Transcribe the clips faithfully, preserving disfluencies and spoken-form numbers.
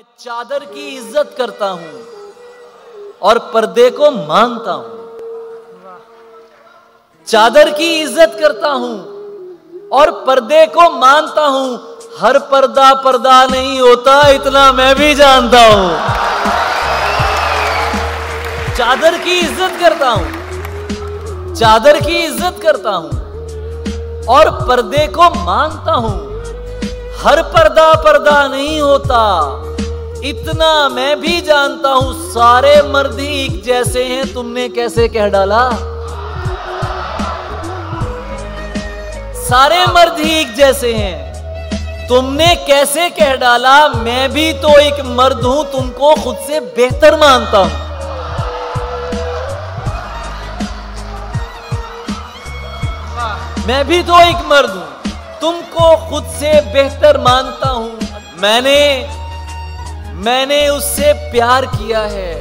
चादर की इज्जत करता हूं और पर्दे को मानता हूं। चादर की इज्जत करता हूं और पर्दे को मानता हूं। हर पर्दा पर्दा नहीं होता, इतना मैं भी जानता हूं। चादर की इज्जत करता हूं, चादर की इज्जत करता हूं और पर्दे को मानता हूं। हर पर्दा पर्दा नहीं होता, इतना मैं भी जानता हूं। सारे मर्द ही एक जैसे हैं, तुमने कैसे कह डाला? सारे मर्द ही एक जैसे हैं, तुमने कैसे कह डाला? मैं भी तो एक मर्द हूं, तुमको खुद से बेहतर मानता हूं। मैं भी तो एक मर्द हूं, तुमको खुद से बेहतर मानता हूं। मैंने मैंने उससे प्यार किया है,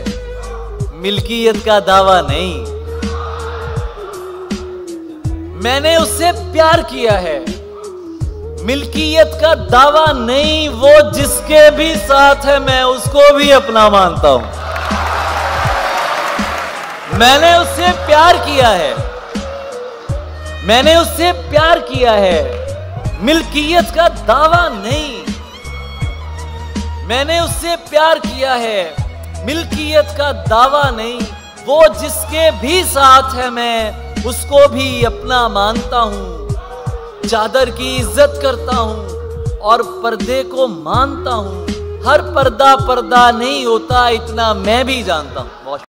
मिल्कियत का दावा नहीं। मैंने उससे प्यार किया है, मिल्कियत का दावा नहीं। वो जिसके भी साथ है मैं उसको भी अपना मानता हूं। मैंने उससे प्यार किया है, मैंने उससे प्यार किया है, मिल्कियत का दावा नहीं। मैंने उससे प्यार किया है, मिल्कियत का दावा नहीं। वो जिसके भी साथ है मैं उसको भी अपना मानता हूं। चादर की इज्जत करता हूं और पर्दे को मानता हूं। हर पर्दा पर्दा नहीं होता, इतना मैं भी जानता हूं।